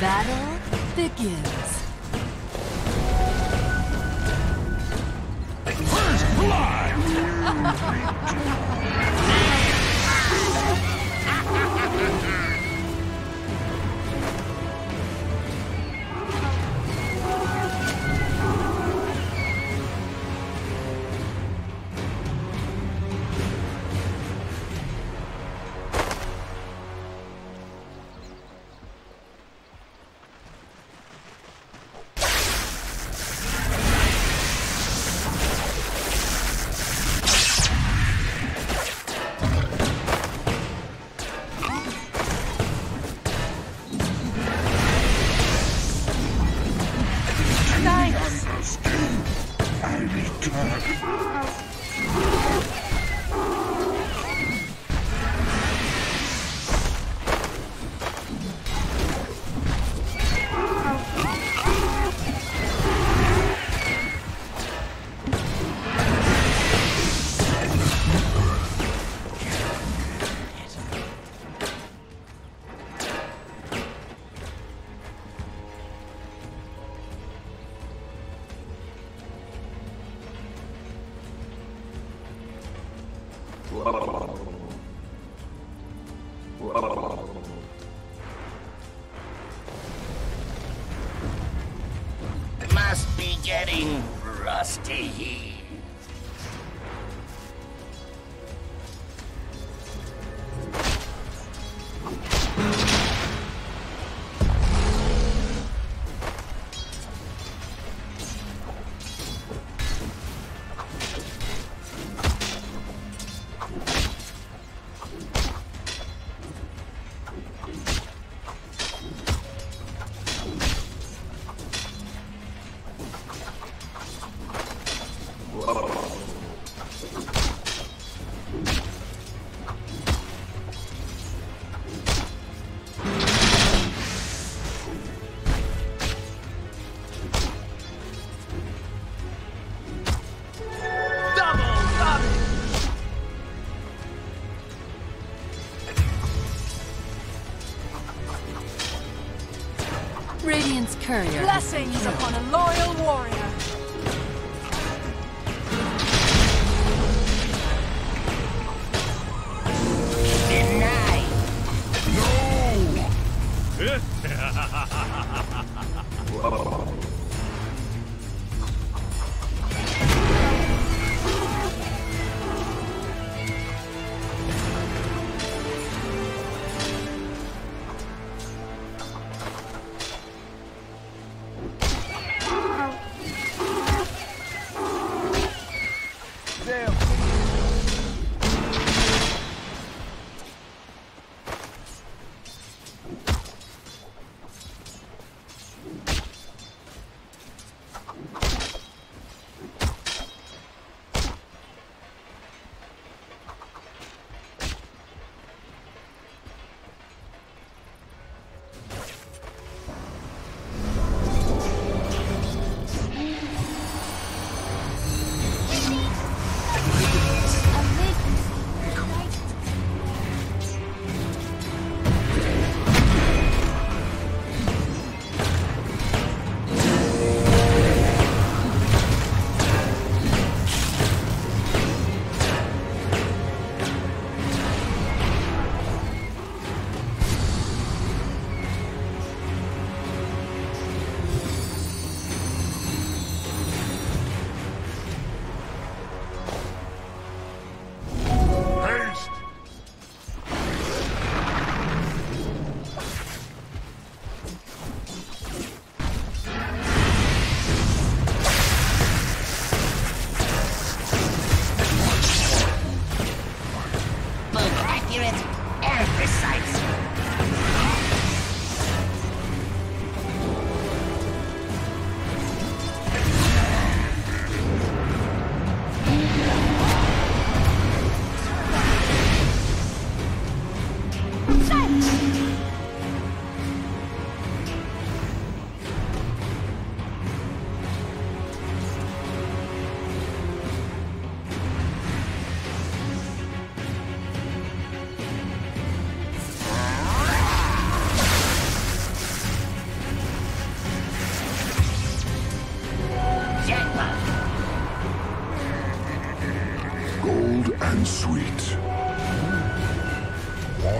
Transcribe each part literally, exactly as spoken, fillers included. battle begins. First blood! Must be getting rusty. Courier. Blessings upon a loyal warrior.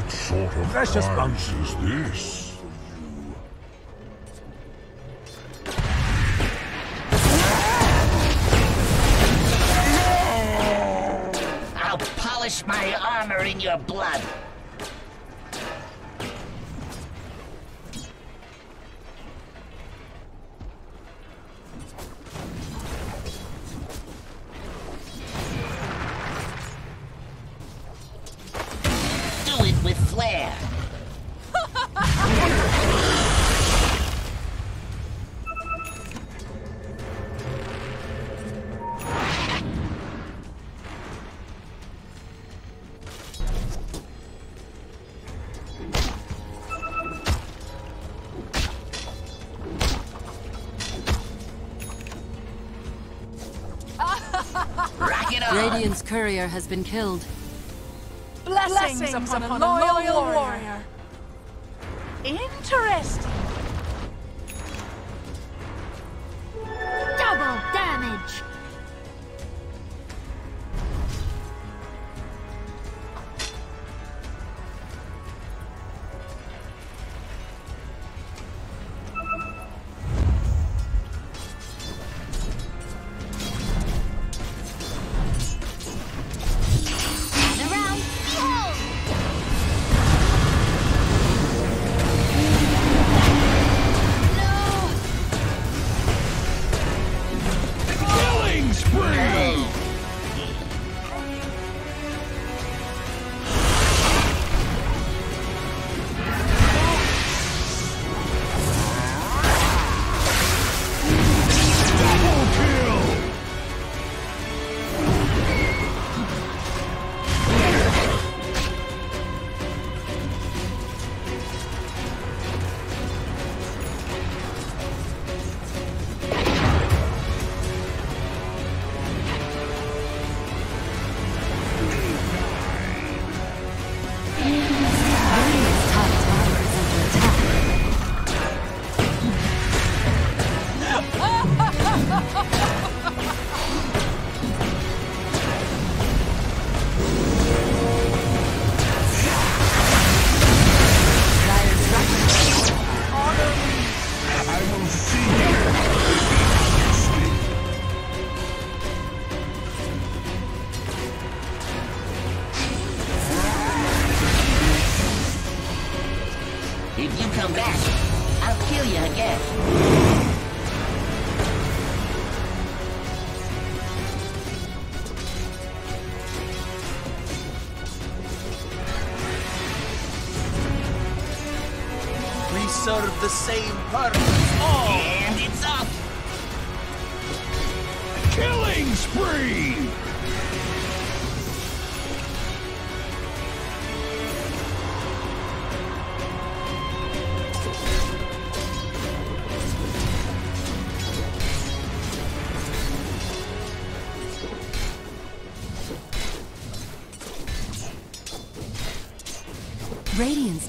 What sort of crime is this? I'll polish my armor in your blood. Radiant's courier has been killed. Blessings, Blessings upon, upon a loyal, loyal warrior. warrior. Interesting. Double damage. Serve the same purpose. All. And it's up. Killing spree. Radiant's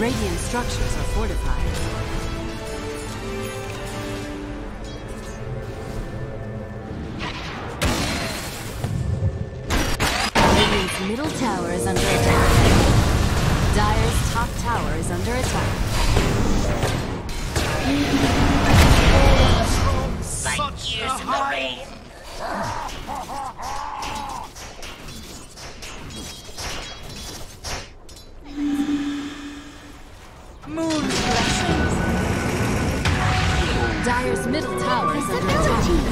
Radiant structures are fortified. Radiant's middle tower is under attack. Dire's top tower is under attack. Such years in the rain. Dire's middle tower is under attack.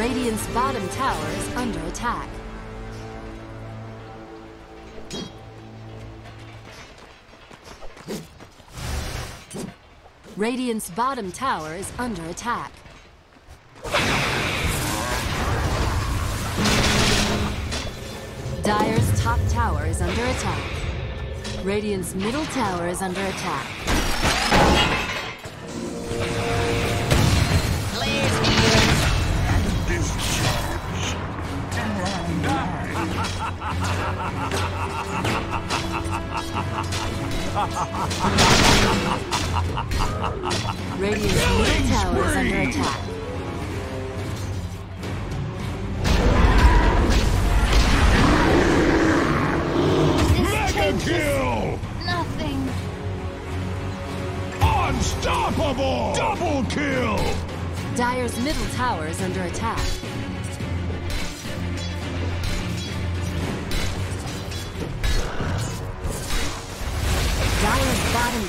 Radiant's bottom tower is under attack. Radiant's bottom tower is under attack. Dire's top tower is under attack. Radiant's middle tower is under attack. Please and discharge. And die. Radiant's middle tower is under attack. Kill! Nothing. Unstoppable! Double kill! Dire's middle tower is under attack. Dire's bottom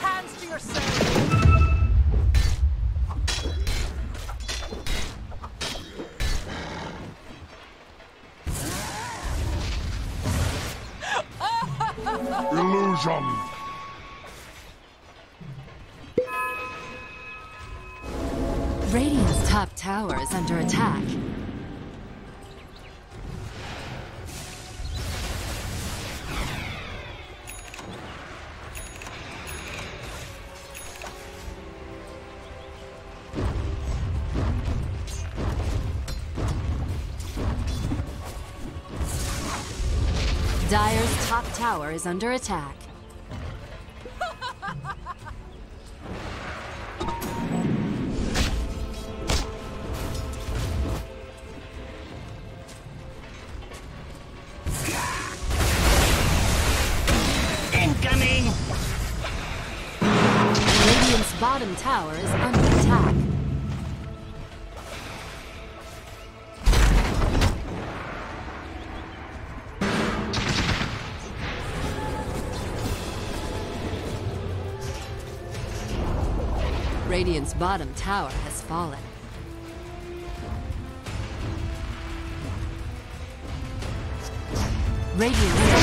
Hands to yourself! Illusion! Radiant's top tower is under attack. Dire's top tower is under attack. Incoming! Radiant's bottom tower is under attack. Radiant's bottom tower has fallen. Radiant's bottom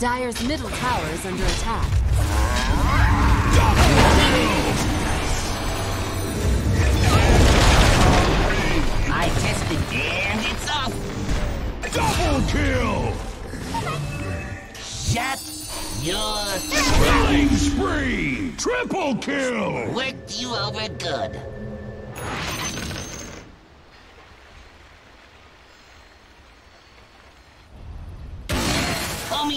Dire's middle tower is under attack. I tested and it's up! Double kill! Shut your killing spree! Triple kill! Worked you over good.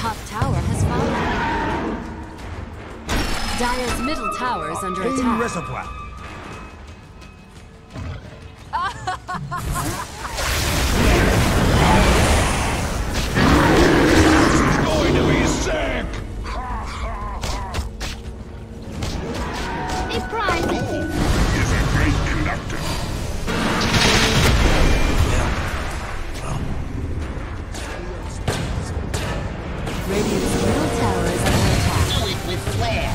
Top tower has fallen. Dire's middle tower is under attack. Pain reservoir. This is going to be sick. They prize it. Is a great conductor. Radiant's middle tower is under attack. Do it with flair.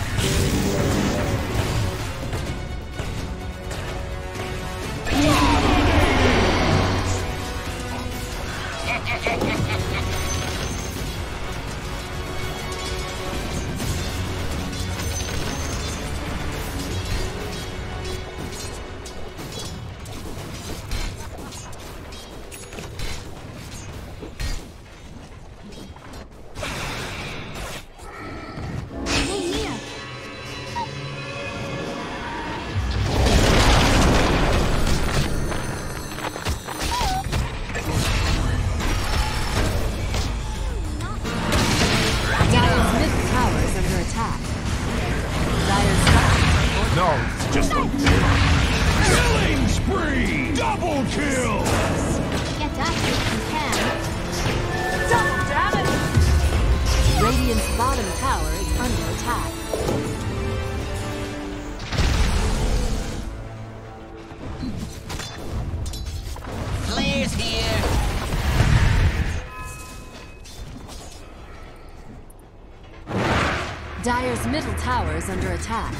Dire's middle tower is under attack.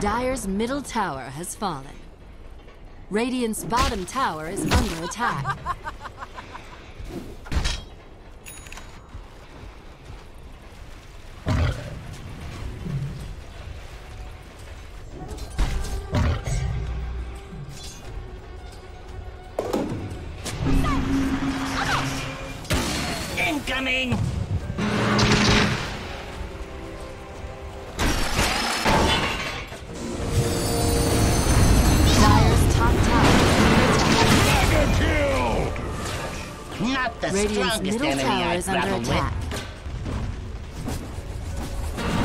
Dire's middle tower has fallen. Radiant's bottom tower is under attack. Incoming! Radiant's middle tower is under attack.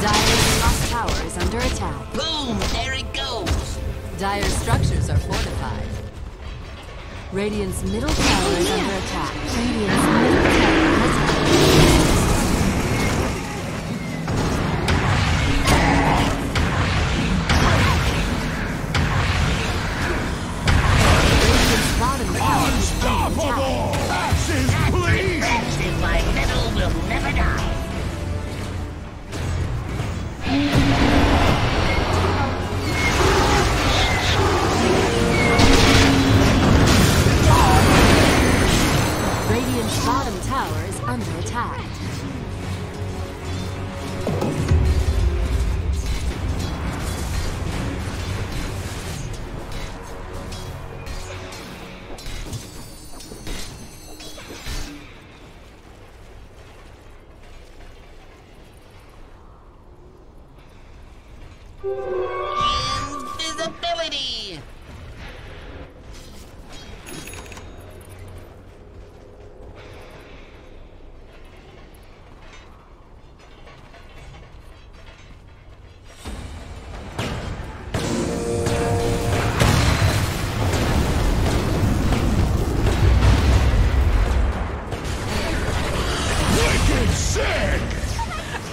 Dire's top tower is under attack. Boom! There it goes! Dire's structures are fortified. Radiant's middle tower is under attack. Radiant's middle tower has fallen. Radiant's bottom tower is under attack. Invisibility! Wicked sick!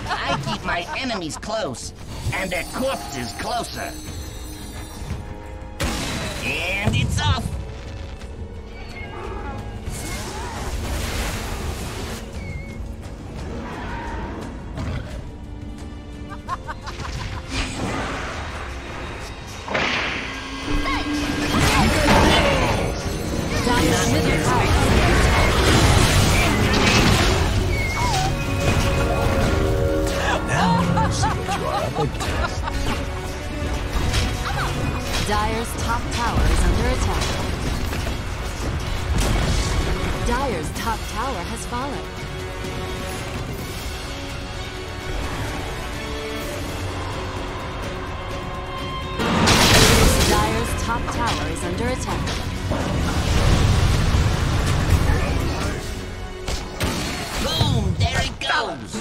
I keep my enemies close. And their corpse is closer. And it's off. Dire's top tower is under attack. Dire's top tower has fallen. Dire's top tower is under attack. Boom! There it goes!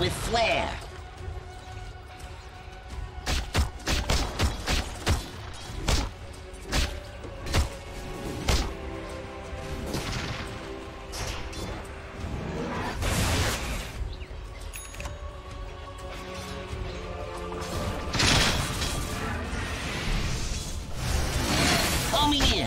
With flair. Coming in.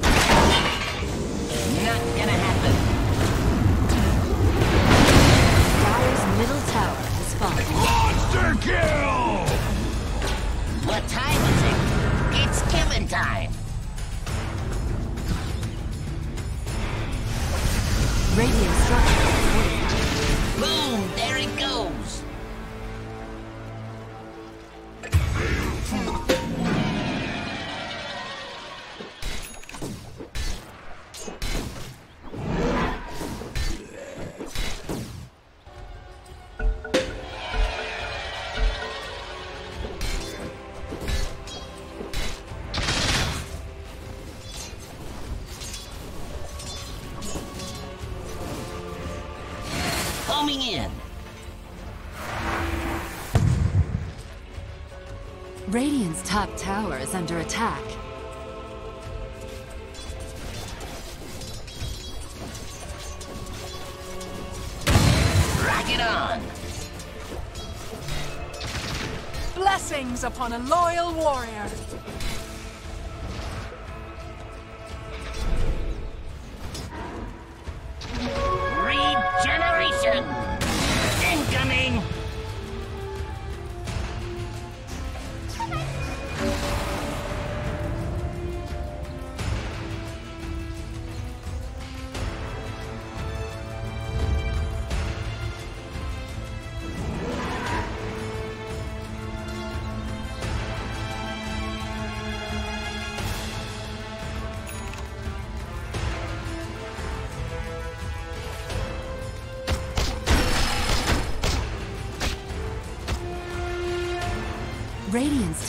Not gonna happen. Dire's middle tower has fallen. Monster kill! What time is it? It's killing time. Radiant structure. Boom! There it goes. In. Radiant's top tower is under attack. Rack it on! Blessings upon a loyal warrior. Incoming! Radiant's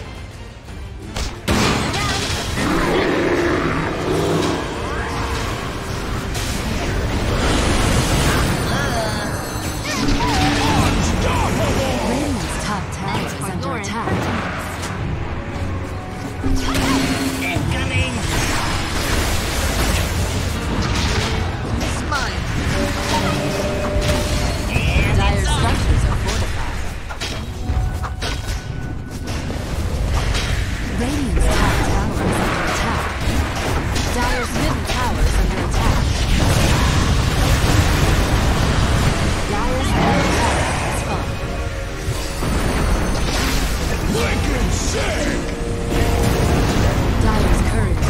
Radiant's top tower is under attack. Incoming! It's mine. Dire structures are fortified. Radiant's top tower is under attack. Dire's middle tower is under attack. Dire's middle tower has fallen. Lincoln sick! Dire's courage is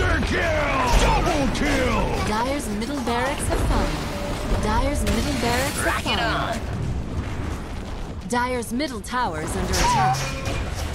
falling. Monster kill! Kill. Dire's middle barracks have fallen. Dire's middle barracks have fallen. Rack it on. Dire's middle tower is under attack.